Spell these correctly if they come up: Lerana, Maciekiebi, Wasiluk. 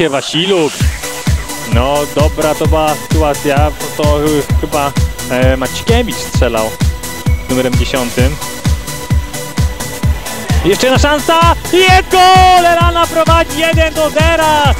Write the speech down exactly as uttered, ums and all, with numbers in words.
Wasiluk. No dobra, to była sytuacja, to chyba e, Maciekiebi strzelał numerem dziesięć. Jeszcze jedna szansa i gol! Lerana prowadzi jeden do zera!